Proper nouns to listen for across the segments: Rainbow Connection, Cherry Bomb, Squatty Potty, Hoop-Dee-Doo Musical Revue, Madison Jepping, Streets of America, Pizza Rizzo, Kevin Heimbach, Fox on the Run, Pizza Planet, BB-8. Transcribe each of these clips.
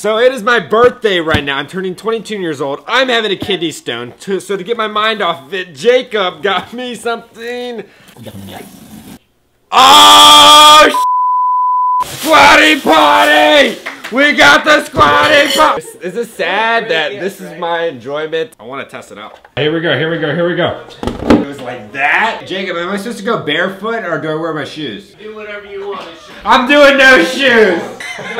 So it is my birthday right now. I'm turning 22 years old. I'm having a kidney stone. So to get my mind off of it, Jacob got me something. Oh, Squatty Potty! We got the Squatty Potty! Is it sad that this is my enjoyment? I want to test it out. Here we go, here we go, here we go. It was like that. Jacob, am I supposed to go barefoot or do I wear my shoes? Do whatever you want. I'm doing no shoes! Oh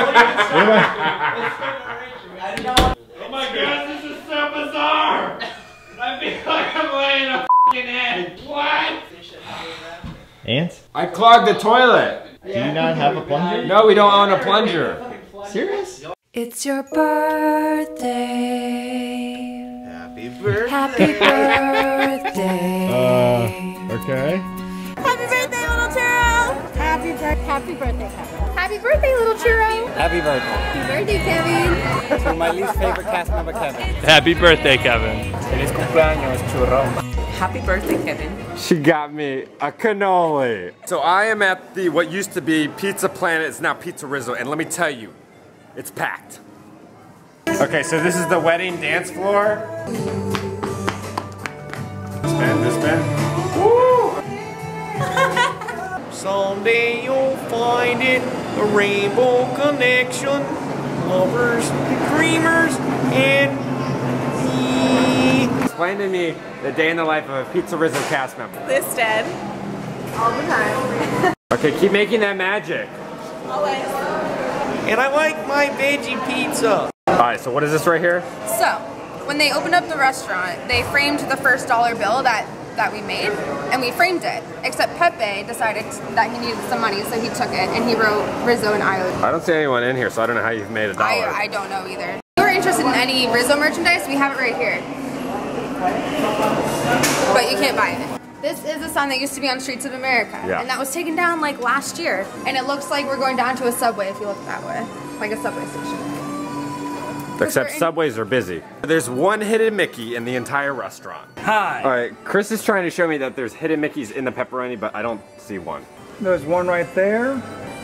my gosh, this is so bizarre! I feel like I'm laying a f***ing egg. What? Ants? I clogged the toilet. Do you not have a plunger? No, we don't own a plunger. Serious? It's your birthday. Happy birthday. Happy birthday. Okay. Happy birthday, little churro. Happy birthday, Kevin. Happy birthday, little churro. Happy birthday. Happy birthday, Kevin. To my least favorite cast member, Kevin. Happy birthday, Kevin. Feliz cumpleaños, churro. Happy birthday, Kevin. She got me a cannoli. So I am at the, what used to be Pizza Planet, it's now Pizza Rizzo, and let me tell you, it's packed. Okay, so this is the wedding dance floor. This man. Woo! Someday you'll find it, the Rainbow Connection, lovers, creamers, and explain to me the day in the life of a Pizza Rizzo cast member. This dead. All the time. Okay, keep making that magic. Always. And I like my veggie pizza. Alright, so what is this right here? So, when they opened up the restaurant, they framed the first $1 bill that we made, and we framed it. Except Pepe decided that he needed some money, so he took it, and he wrote Rizzo and I. I don't see anyone in here, so I don't know how you've made $1. I don't know either. If you're interested in any Rizzo merchandise, we have it right here. But you can't buy it. This is a sign that used to be on Streets of America, yeah, and that was taken down like last year. And it looks like we're going down to a subway if you look that way, like a subway station. Except subways are busy. There's one hidden Mickey in the entire restaurant. Hi. All right, Chris is trying to show me that there's hidden Mickeys in the pepperoni, but I don't see one. There's one right there,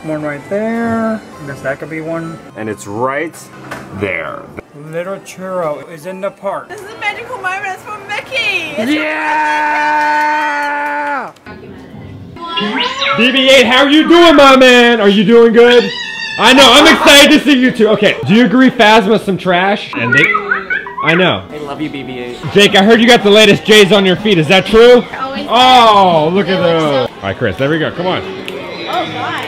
one right there. I guess that could be one. And it's right there. Little churro is in the park. This is a magical moment. It's for Mickey. It's yeah! BB-8, how are you doing, my man? Are you doing good? I know. I'm excited to see you too. Okay. Do you agree Phasma's some trash? And they, I know. I love you, BB-8. Jake, I heard you got the latest J's on your feet. Is that true? Oh, look at those. All right, Chris. There we go. Come on. Oh, God.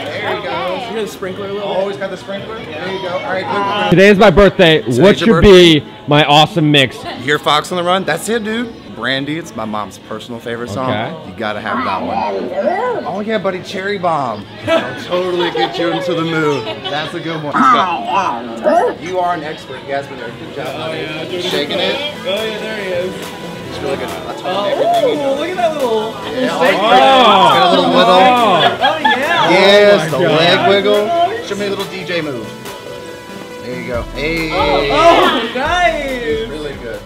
The sprinkler a little bit. Always got the sprinkler. There you go. All right. Today is my birthday. So what should be my awesome mix? You hear Fox on the Run? That's it, dude. Brandy. It's my mom's personal favorite song. Okay. You gotta have that one. Oh yeah, buddy. Cherry Bomb. I'll totally get you into the mood. That's a good one. You are an expert. You guys been there. Good job. Oh yeah. Shaking it. Oh yeah, there he is. It's really good. That's oh, look at that little. Yeah. Oh. Little wiggle. Oh yeah. Yes, oh the God. Leg wiggle. Show me a little DJ move. There you go. Hey. Oh, nice. It's really good.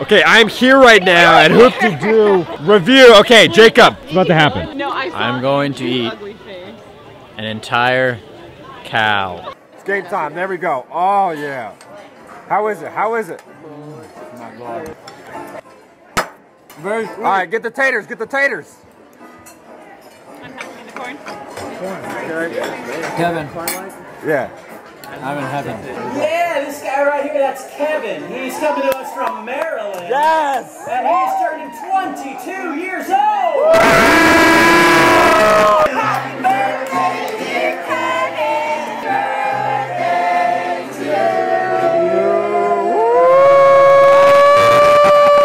Okay, I'm here right now at Hoop-Dee-Doo Revue. Okay, Jacob, what's about to happen? No, I'm going to eat an entire cow. It's game time. There we go. Oh, yeah. How is it? How is it? Oh, my God. Very sweet. All right, get the taters. Get the taters. Corn. Kevin. Yeah. I'm in heaven. Yeah, this guy right here, that's Kevin. He's coming to us from Maryland. Yes! And he's turning 22 years old! Happy birthday, dear Kevin! Happy birthday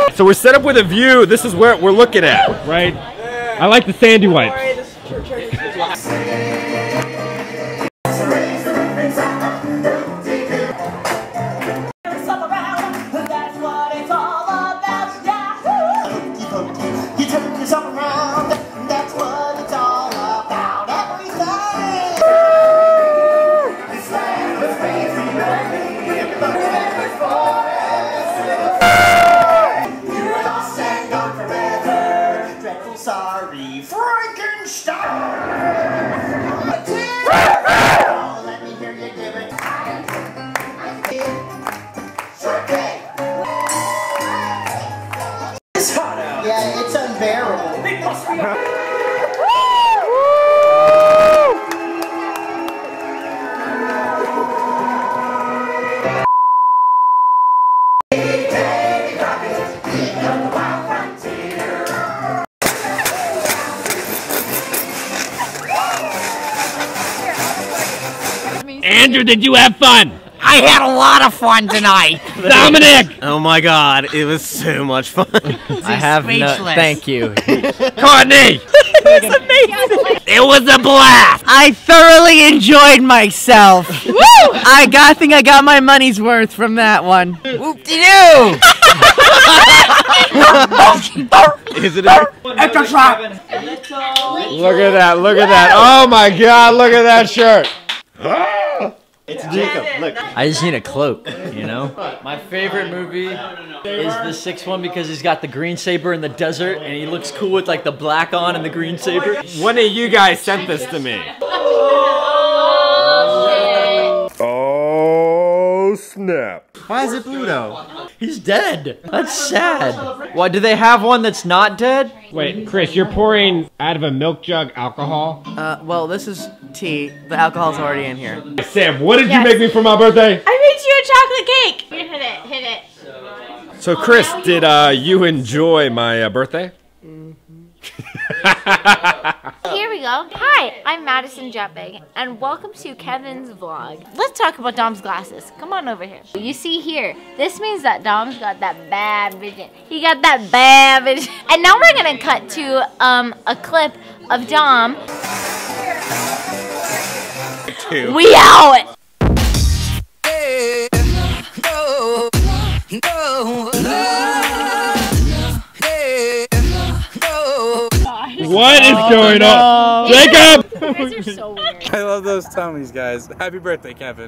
to you! So we're set up with a view. This is where we're looking at, right? Yeah. I like the sandy wipes. Sorry, freaking Andrew, did you have fun? I had a lot of fun tonight. Dominic! Oh my god, it was so much fun. I have no... Thank you. Courtney! It was amazing. It was a blast. I thoroughly enjoyed myself. Woo! I think I got my money's worth from that one. Whoop-de-doo! Is it extra trap? Look at that, look at that. Oh my god, look at that shirt. It's Jacob, look. I just need a cloak, you know? My favorite movie is the sixth one because he's got the green saber in the desert and he looks cool with like the black on and the green saber. One of you guys sent this to me. Oh snap. Why is it blue though? He's dead. That's sad. Why, do they have one that's not dead? Wait, Chris, you're pouring out of a milk jug alcohol? Well, this is tea. The alcohol's already in here. Sam, what did you make me for my birthday? I made you a chocolate cake. Here, hit it. So, Chris, did you enjoy my birthday? Here we go. Hi, I'm Madison Jepping, and welcome to Kevin's vlog. Let's talk about Dom's glasses. Come on over here. You see here, this means that Dom's got that bad vision. He got that bad vision. And now we're gonna cut to a clip of Dom. We out! Hey, no, no, no, hey, no. What is going on? Jacob! You guys are so weird. I love those tummies, guys. Happy birthday, Kevin.